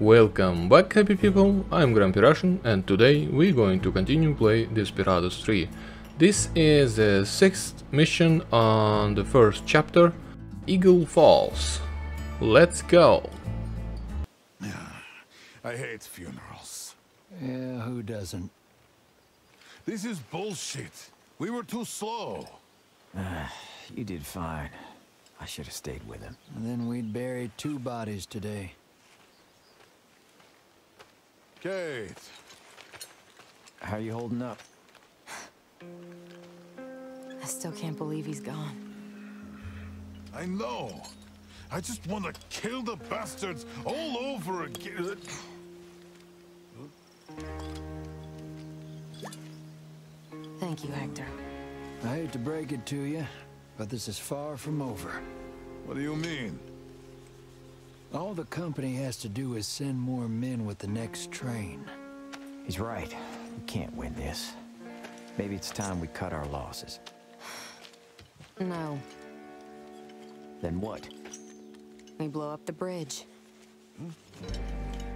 Welcome back, happy people, I'm Grumpy Russian and today we're going to continue play Desperados 3. This is the 6th mission on the first chapter, Eagle Falls. Let's go! I hate funerals. Yeah, who doesn't? This is bullshit. We were too slow. You did fine. I should have stayed with him. And then we'd bury two bodies today. Kate. How you holding up? I still can't believe he's gone. I know. I just want to kill the bastards all over again. Thank you, Hector. I hate to break it to you, but this is far from over. What do you mean? All the company has to do is send more men with the next train. He's right. We can't win this. Maybe it's time we cut our losses. No. Then what? We blow up the bridge.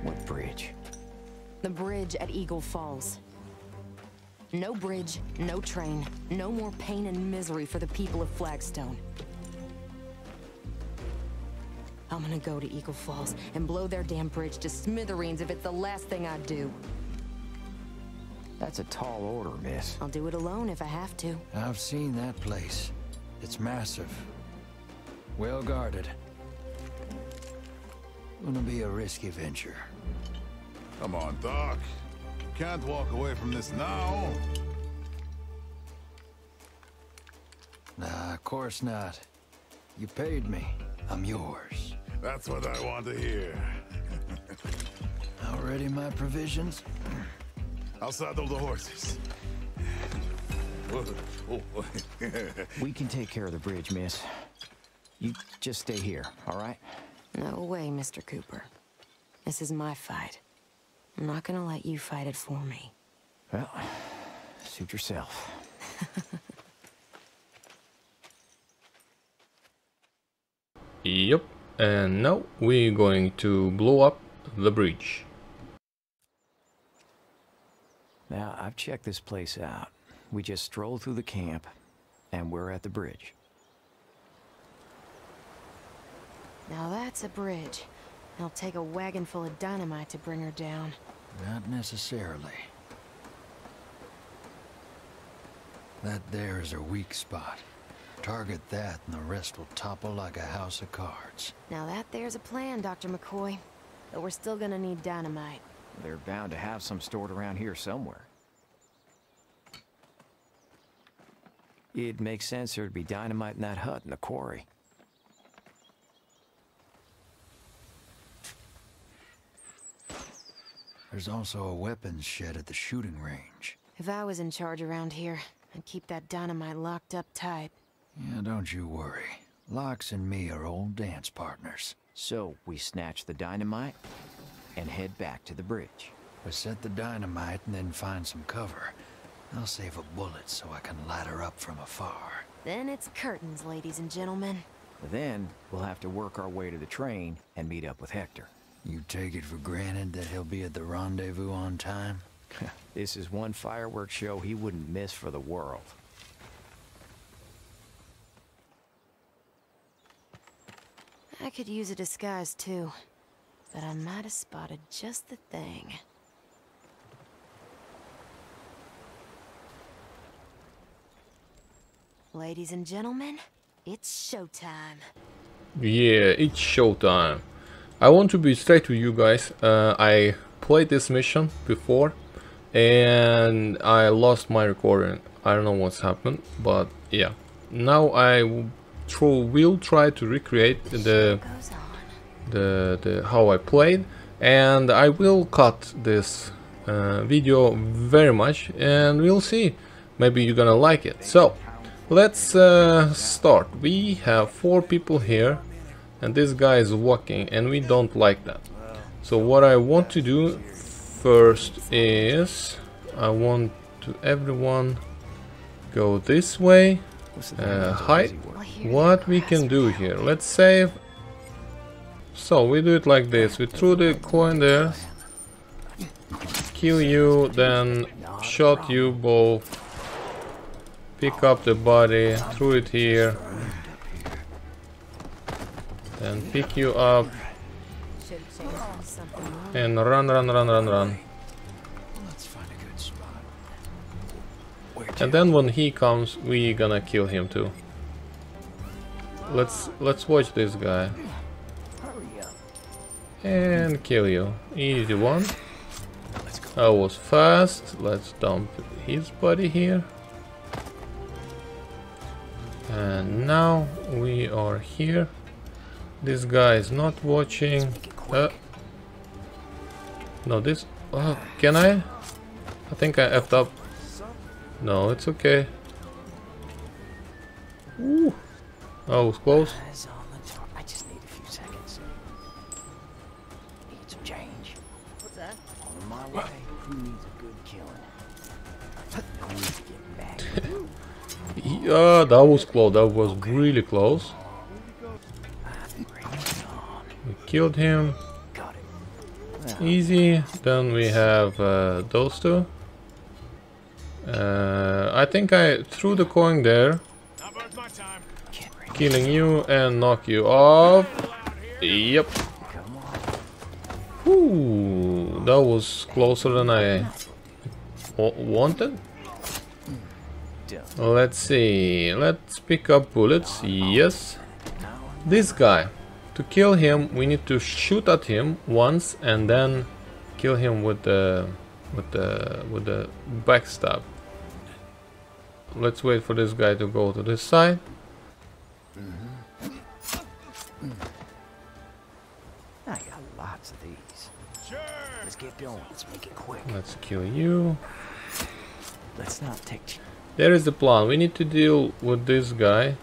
What bridge? The bridge at Eagle Falls. No bridge, no train, no more pain and misery for the people of Flagstone. I'm gonna go to Eagle Falls and blow their damn bridge to smithereens if it's the last thing I do. That's a tall order, miss. I'll do it alone if I have to. I've seen that place. It's massive. Well guarded. Gonna be a risky venture. Come on, Doc. You can't walk away from this now. Nah, of course not. You paid me. I'm yours. That's what I want to hear. Already my provisions? I'll saddle the horses. We can take care of the bridge, miss. You just stay here, all right? No way, Mr. Cooper. This is my fight. I'm not gonna let you fight it for me. Well, suit yourself. Yep, and now we're going to blow up the bridge. Now, I've checked this place out. We just stroll through the camp, and we're at the bridge. Now that's a bridge. It'll take a wagon full of dynamite to bring her down. Not necessarily. That there is her weak spot. Target that and the rest will topple like a house of cards. Now that there's a plan, Dr. McCoy. But we're still gonna need dynamite. They're bound to have some stored around here somewhere. It makes sense there'd be dynamite in that hut in the quarry. There's also a weapons shed at the shooting range. If I was in charge around here, I'd keep that dynamite locked up tight. Yeah, don't you worry. Lox and me are old dance partners. So, we snatch the dynamite and head back to the bridge. We set the dynamite and then find some cover. I'll save a bullet so I can light her up from afar. Then it's curtains, ladies and gentlemen. Then, we'll have to work our way to the train and meet up with Hector. You take it for granted that he'll be at the rendezvous on time? This is one fireworks show he wouldn't miss for the world. I could use a disguise too, but I might have spotted just the thing. Ladies and gentlemen, it's showtime. Yeah, it's showtime. I want to be straight with you guys. I played this mission before and I lost my recording. I don't know what's happened, but yeah. Now I will try to recreate the how I played, and I will cut this video very much and we'll see. Maybe you're gonna like it. So let's start. We have 4 people here. And this guy is walking and we don't like that. So what I want to do first is I want to everyone go this way, hide. What we can do here, let's save So we do it like this, we threw the coin there, kill you, then shot you both, pick up the body, threw it here, then pick you up, and run. And then when he comes, we gonna kill him too. Let's watch this guy. And kill you. Easy one. I was fast. Let's dump his body here. And now we are here. This guy is not watching. No, this... can I? I think I effed up. No, it's okay. Ooh. Oh, it was close. I just need a few seconds. Need some change. What's that? On my way. Who needs a good killing? I need to get back. Yeah, that was close. That was really close. We killed him. Got it. Easy. Then we have those two. I think I threw the coin there, killing you and knock you off. Yep. Ooh, that was closer than I wanted. Let's see. Let's pick up bullets. Yes. This guy. To kill him, we need to shoot at him once and then kill him with the backstab. Let's wait for this guy to go to this side. I got lots of these. Sure. Let's get going. Let's make it quick. Let's kill you. Let's not take. There is the plan. We need to deal with this guy.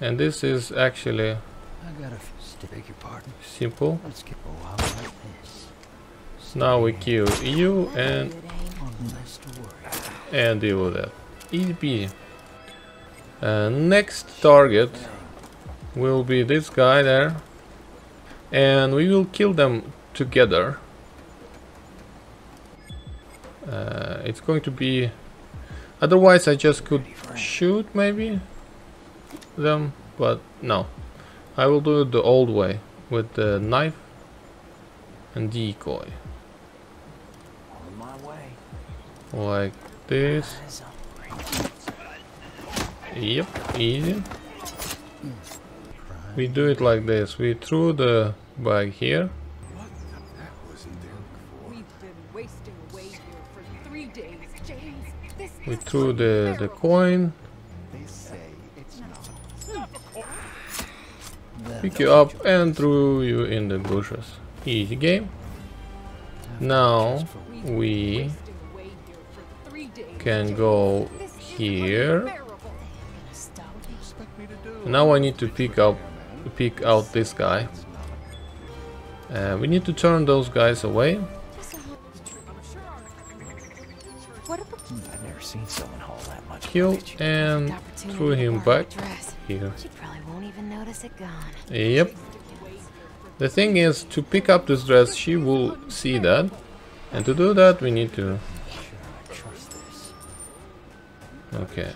And this is actually. I got to beg your pardon. Simple. Let's get a while like this. Now we kill you and deal with that. Easy peasy. Next target will be this guy there, and we will kill them together. It's going to be... Otherwise I just could shoot maybe them, but no. I will do it the old way, with the knife and decoy. Like this. Yep, easy. We do it like this. We threw the bag here. We threw the coin. Pick you up and threw you in the bushes. Easy game. Now we can go here. Now I need to pick out this guy. We need to turn those guys away. I've never seen someone haul that much. Kill and threw him back here. She probably won't even notice it gone. Yep. The thing is, to pick up this dress, she will see that, and to do that, we need to. Okay.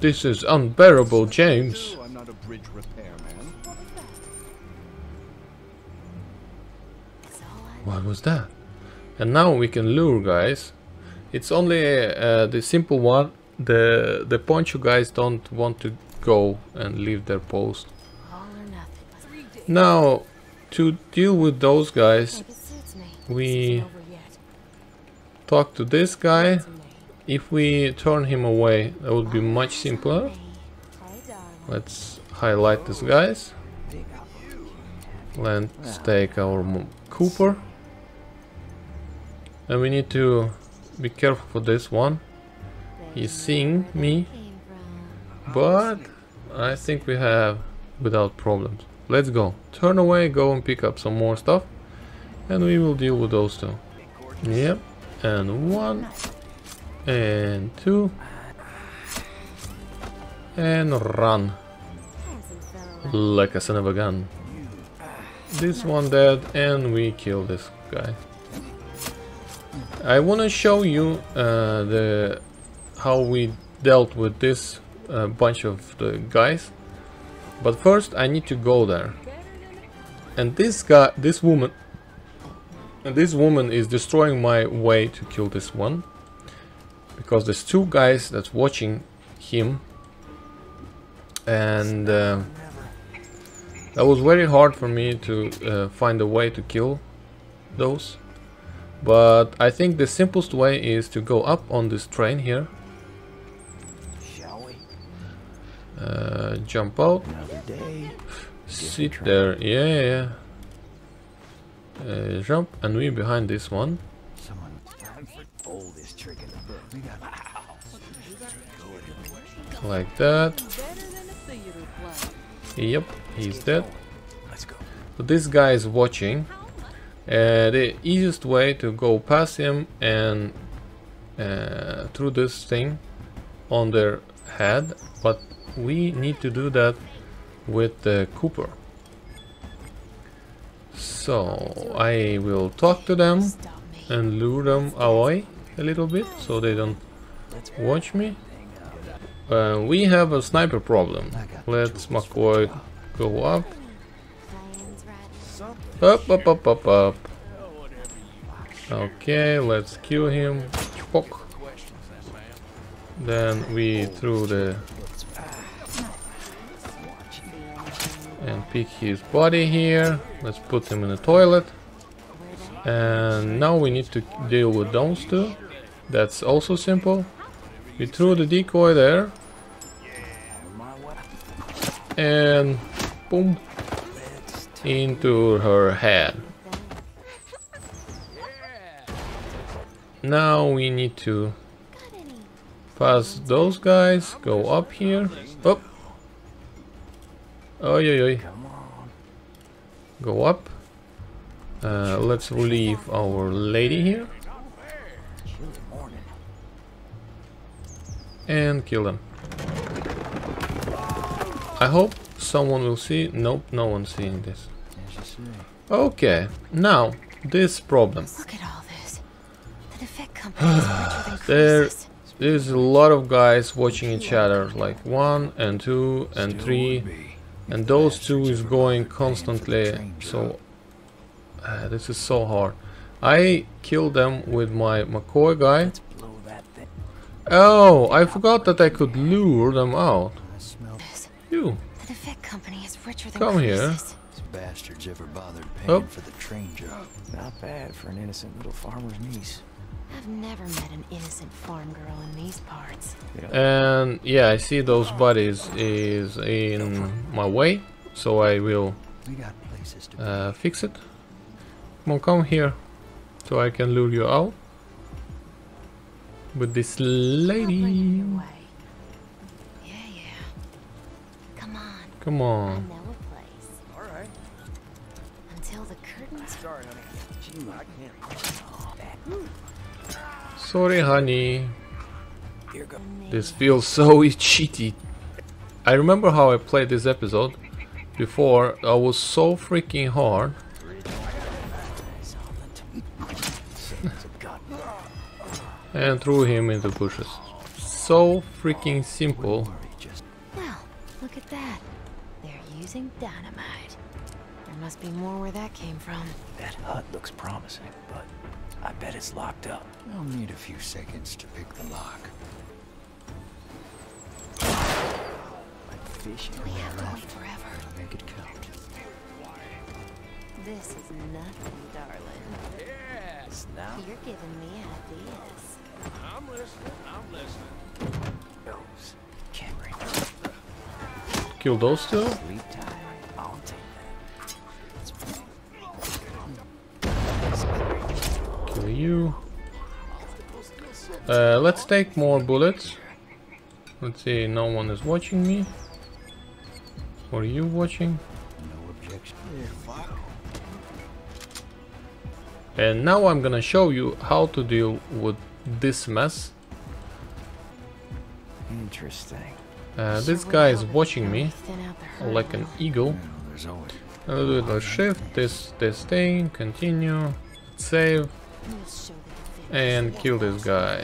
This is unbearable, James. I'm not a bridge repairman. What was that? And now we can lure guys. It's only the simple one. The poncho guys don't want to go and leave their post. Now, to deal with those guys, we talk to this guy. If we turn him away, that would be much simpler. Let's highlight these guys. Let's take our Cooper. And we need to be careful for this one. He's seeing me, but I think we have without problems. Let's go. Turn away, go and pick up some more stuff. And we will deal with those two. Yep. And one. And two. and run like a son of a gun. This one dead, and we kill this guy. I wanna show you how we dealt with this bunch of the guys, but first I need to go there. And this guy, this woman is destroying my way to kill this one, because there's two guys that's watching him, and that was very hard for me to find a way to kill those. But I think the simplest way is to go up on this train here. Shall we? Jump out. Sit there. Yeah. Jump, and we're behind this one. Like that. Yep, he's dead. So this guy is watching. The easiest way to go past him and through this thing on their head, but we need to do that with Cooper. So I will talk to them and lure them away a little bit so they don't watch me. We have a sniper problem. Let's McCoy go up. Up. Okay, let's kill him. Pock. Then we threw the... and pick his body here. Let's put him in the toilet. And now we need to deal with those two. That's also simple. We threw the decoy there. And... boom. Into her head. Now we need to pass those guys, go up here. Up. Oi. Go up. Let's relieve our lady here. And kill them. I hope someone will see. Nope, no one's seeing this. Okay, now this problem. Look at all this. The defect company is larger than cruises. There's a lot of guys watching each other, like 1 and 2 and 3, and those two is going constantly. So this is so hard. I killed them with my McCoy guy. Oh, I forgot that I could lure them out. You. Company is richer than come here. Bastards ever bothered paying for the train job? Not bad for an innocent little farmer's niece. I've never met an innocent farm girl in these parts. And yeah, I see those bodies is in my way, so I will fix it. Come on, come here, so I can lure you out with this lady. Come on. All right. Until the curtain. Sorry, honey. This feels so cheaty. I remember how I played this episode before. I was so freaking hard. And threw him into bushes. So freaking simple. Well, look at that. Using dynamite. There must be more where that came from. That hut looks promising, but I bet it's locked up. I'll need a few seconds to pick the lock. We have to wait forever. I'll make it count. This is nothing, darling. Yes, now you're giving me ideas. I'm listening. Those cameras. Kill those two. Kill you. Let's take more bullets. Let's see, no one is watching me. Or you watching? No objection. And now I'm gonna show you how to deal with this mess. Interesting. This guy is watching me like an eagle. I'll do it on shift, this thing, continue, save, and kill this guy.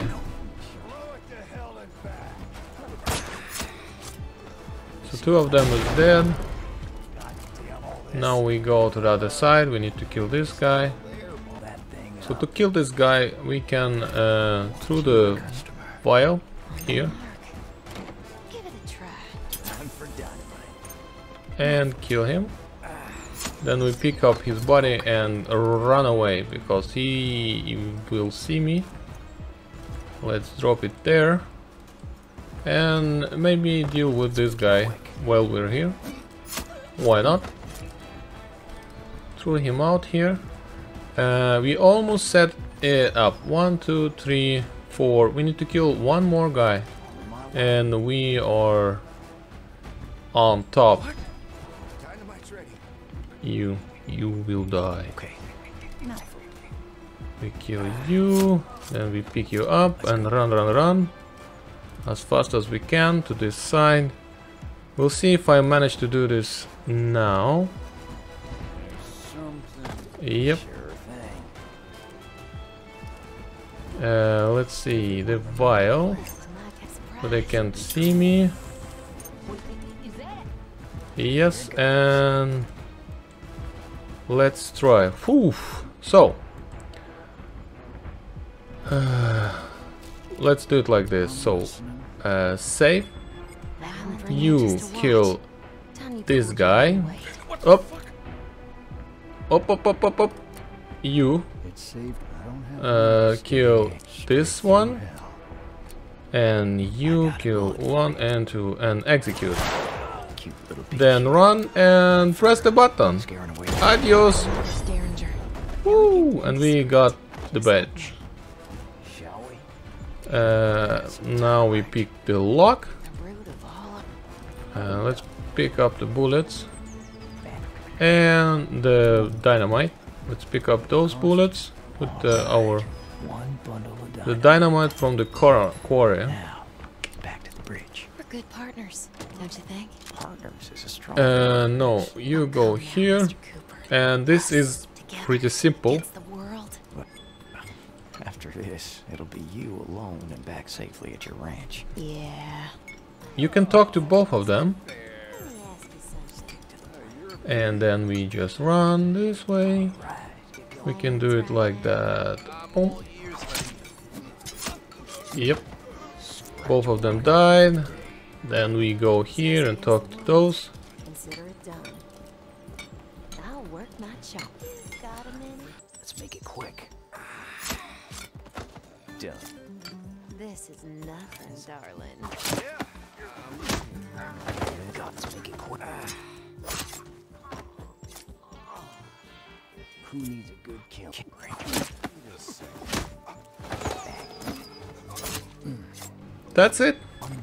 So two of them is dead. Now we go to the other side, we need to kill this guy. So to kill this guy we can through the vial here and kill him. Then we pick up his body and run away because he will see me. Let's drop it there and maybe deal with this guy while we're here. Why not? Throw him out here. We almost set it up. 1, 2, 3, 4. We need to kill one more guy and we are on top. You will die. We kill you, then we pick you up and run as fast as we can to this side. We'll see if I manage to do this now. Yep. Let's see the vial, so they can't see me. Yes, and let's try. Oof. So let's do it like this. So save, you kill this guy. Up, up, up, up, up, up. You kill this one, and you kill 1 and 2 and execute. Then run and press the button. Adios. Woo! And we got the badge. Now we pick the lock. Let's pick up the bullets and the dynamite. Let's pick up those bullets. Put the dynamite from the quarry. Good partners, don't you think? Partners is a strong. No, you go here, and this is pretty simple. After this, it'll be you alone and back safely at your ranch. Yeah. You can talk to both of them, and then we just run this way. We can do it like that. Oh. Yep. Both of them died. Then we go here and talk to those. Let's make it quick. Done. This is nothing, darling. Let's make it quick. Who needs a good kill? That's it.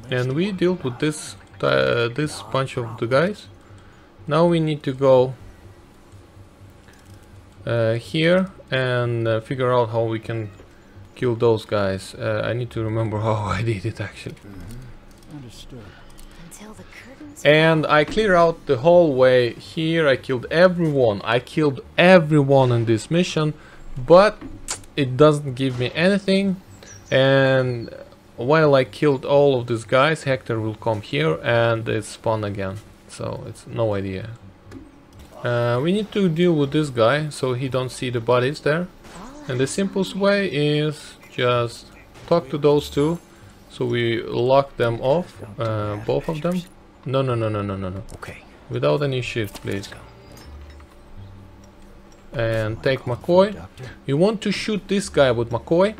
And we deal with this bunch of the guys. Now we need to go here and figure out how we can kill those guys. I need to remember how I did it actually. And I clear out the hallway here. I killed everyone. I killed everyone in this mission, but it doesn't give me anything. And while I killed all of these guys, Hector will come here and it's spawned again. So it's no idea. We need to deal with this guy so he don't see the bodies there. And the simplest way is just talk to those two. So we lock them off, both of them. No. Okay. Without any shift, please. And take McCoy. You want to shoot this guy with McCoy,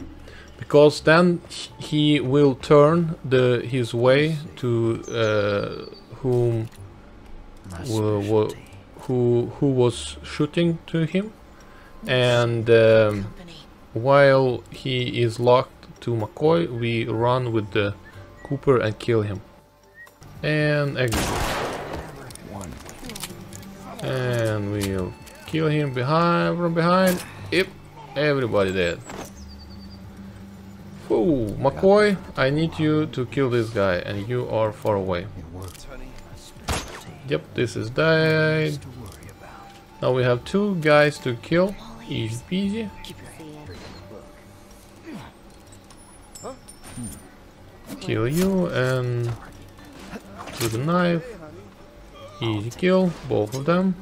because then he will turn his way to who was shooting to him, and while he is locked to McCoy, we run with the Cooper and kill him and exit. And we'll kill him behind, from behind. Yep, everybody dead. Oh, McCoy, I need you to kill this guy, and you are far away. Yep, this is died. Now we have two guys to kill. Easy peasy. Kill you and with a knife. Easy kill, both of them.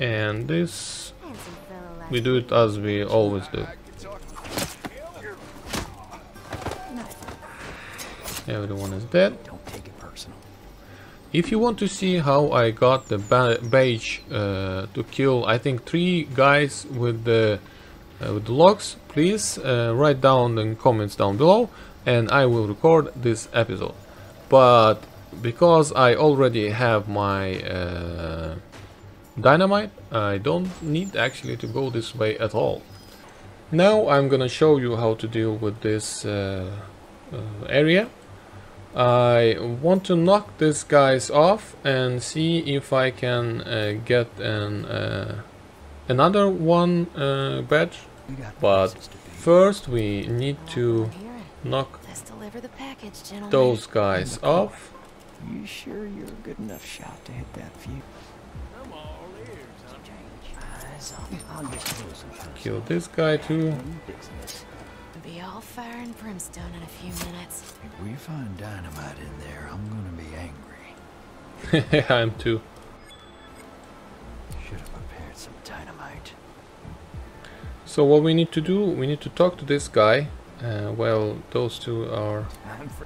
And this, we do it as we always do. Everyone is dead. If you want to see how I got the badge to kill, I think 3 guys with the logs, please write down in comments down below, and I will record this episode. But because I already have my dynamite, I don't need actually to go this way at all. Now I'm gonna show you how to deal with this area. I want to knock these guys off and see if I can get an another one badge, but first we need to knock those guys off. You sure you're a good enough shot to hit that view? Kill this guy too. Be all fire and brimstone in a few minutes. If we find dynamite in there, I'm gonna be angry. I'm too. Should have prepared some dynamite. So what we need to do, we need to talk to this guy. Well, those two are.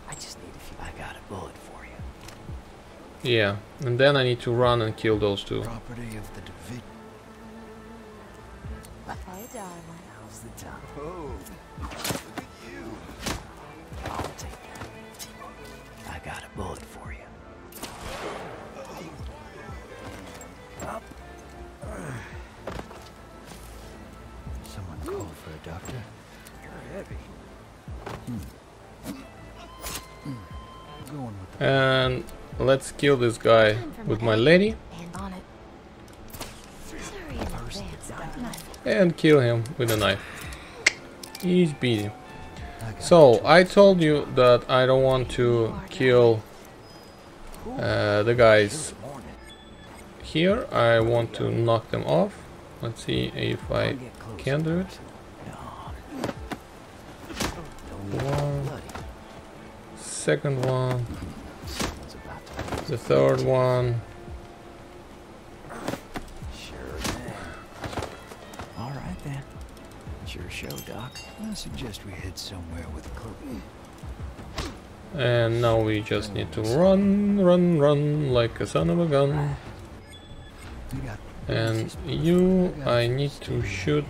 I just need a few. I got a bullet for you. Yeah, and then I need to run and kill those two. Property of the DeWitt. Hey, darling. How's the time? Oh. I'll take it. I got a bullet for you. Oh. Someone called for a doctor. You're heavy. Going with that. And let's kill this guy with my lady. And kill him with a knife. He's beating. So I told you that I don't want to kill the guys here. I want to knock them off. Let's see if I can do it. One, second one, the third one. Doc, I suggest we head somewhere with Cooper. And now we just need to run like a son of a gun. And you, I need to shoot.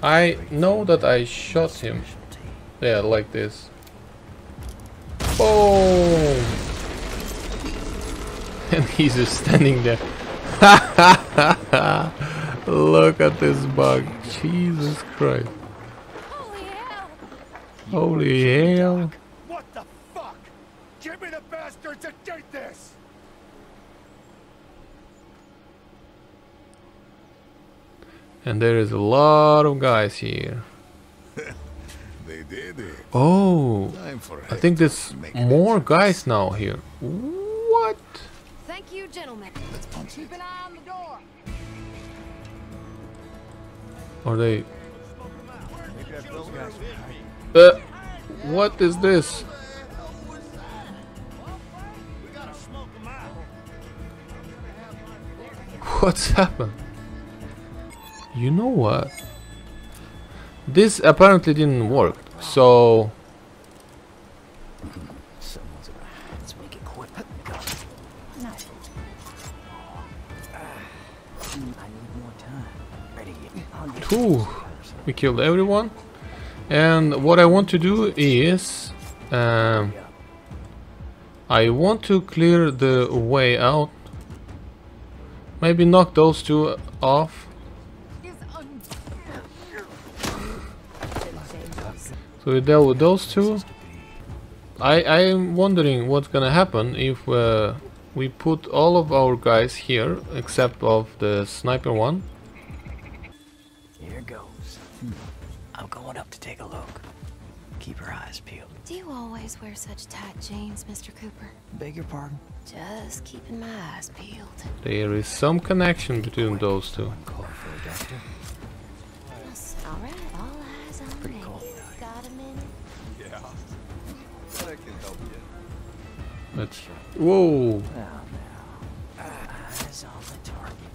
I know that I shot him. Yeah, like this. Boom! And he's just standing there. Ha ha ha! Look at this bug. Jesus Christ. Holy hell. Holy hell. What the fuck? Give me the bastards that did this. And there is a lot of guys here. They did it. Oh. I think there's more guys now here. What? Thank you, gentlemen. Let's punch. Keep an eye on the door. Are they? What is this? What's happened? You know what? This apparently didn't work. So. Ooh, we killed everyone, and what I want to do is I want to clear the way out, maybe knock those two off, so we dealt with those two. I'm wondering what's gonna happen if we put all of our guys here except of the sniper one. take a look. Keep your eyes peeled. Do you always wear such tight jeans, Mr. Cooper? Beg your pardon? Just keeping my eyes peeled. There is some connection between those two. Call for a doctor. All right, all eyes on me. Got a minute? Yeah. I can help you. Let's... Whoa! Eyes on the target.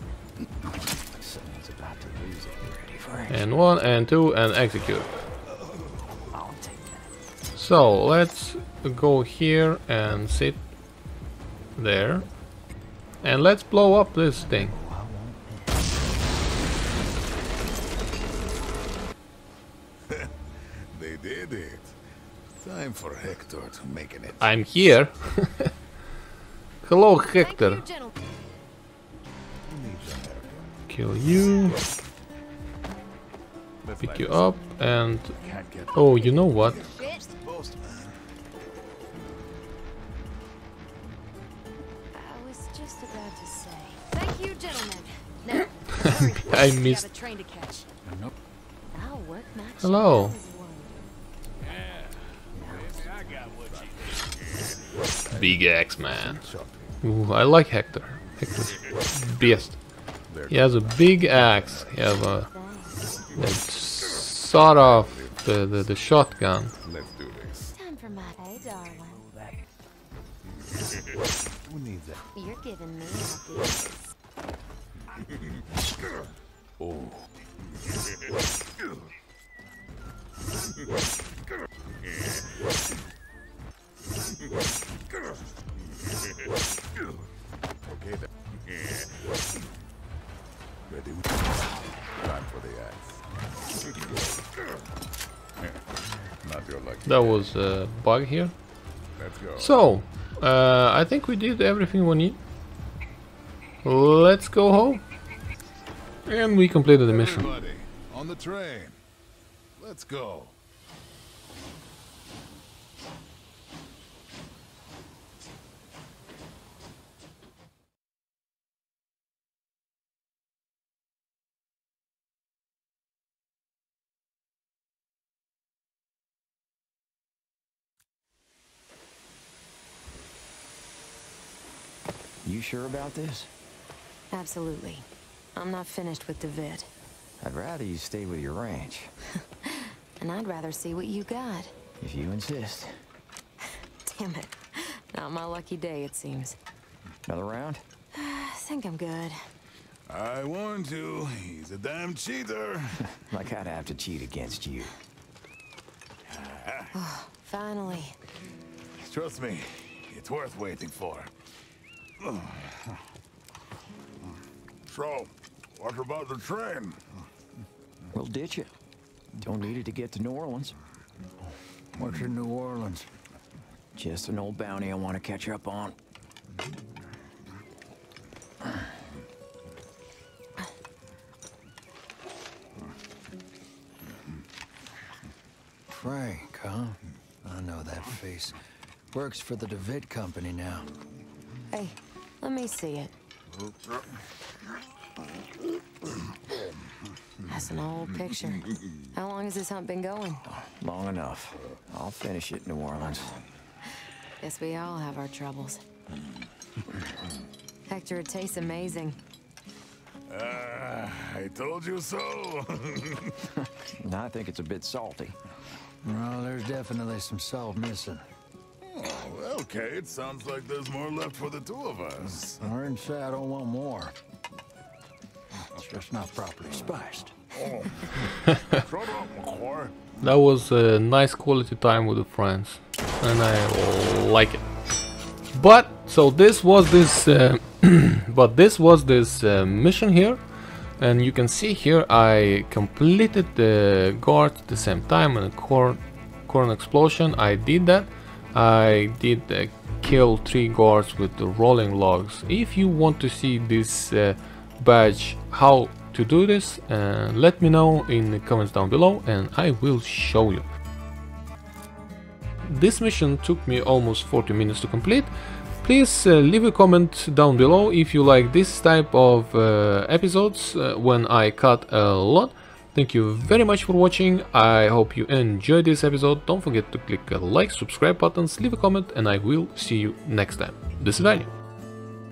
Someone's about to lose it. Ready for action. And one, and two, and execute. So let's go here and sit there, and let's blow up this thing. They did it. Time for Hector to make an. I'm here. Hello, Hector. Kill you. Pick you up and. Oh, you know what? I missed. Hello. Big axe man. Ooh, I like Hector. Hector's best. He has a big axe. He has a that sawed off the shotgun. Let's do this. Time for my hey, darling. Who needs that? You're giving me ideas. Oh. Okay then. Ready? Time for the axe. Not your luck. That was a bug here. So, I think we did everything we need. Let's go home. And we completed the mission. Everybody on the train. Let's go. You sure about this? Absolutely. I'm not finished with DeWitt. I'd rather you stay with your ranch. And I'd rather see what you got. If you insist. Damn it. Not my lucky day, it seems. Another round? I think I'm good. I warned you. He's a damn cheater. Like I'd have to cheat against you. Oh, finally. Trust me. It's worth waiting for. So, what about the train? We'll ditch it. Don't need it to get to New Orleans. What's in New Orleans? Just an old bounty I want to catch up on. Frank, huh? I know that face. Works for the DeWitt Company now. Hey, let me see it. That's an old picture. How long has this hunt been going? Long enough. I'll finish it in New Orleans. Guess we all have our troubles. Hector, it tastes amazing. I told you so. No, I think it's a bit salty. Well, there's definitely some salt missing. Well, Kate, sounds like there's more left for the two of us. I didn't say I don't want more. It's just not properly spiced. Oh. Shut up, McCoy. That was a nice quality time with the friends, and I like it. But so this was this, but this was this mission here, and you can see here I completed the guard at the same time and a corn explosion. I did that. I did kill 3 guards with the rolling logs. If you want to see this badge, how to do this, let me know in the comments down below and I will show you. This mission took me almost 40 minutes to complete. Please leave a comment down below if you like this type of episodes when I cut a lot. Thank you very much for watching. I hope you enjoyed this episode. Don't forget to click the like, subscribe buttons, leave a comment, and I will see you next time. До свидания.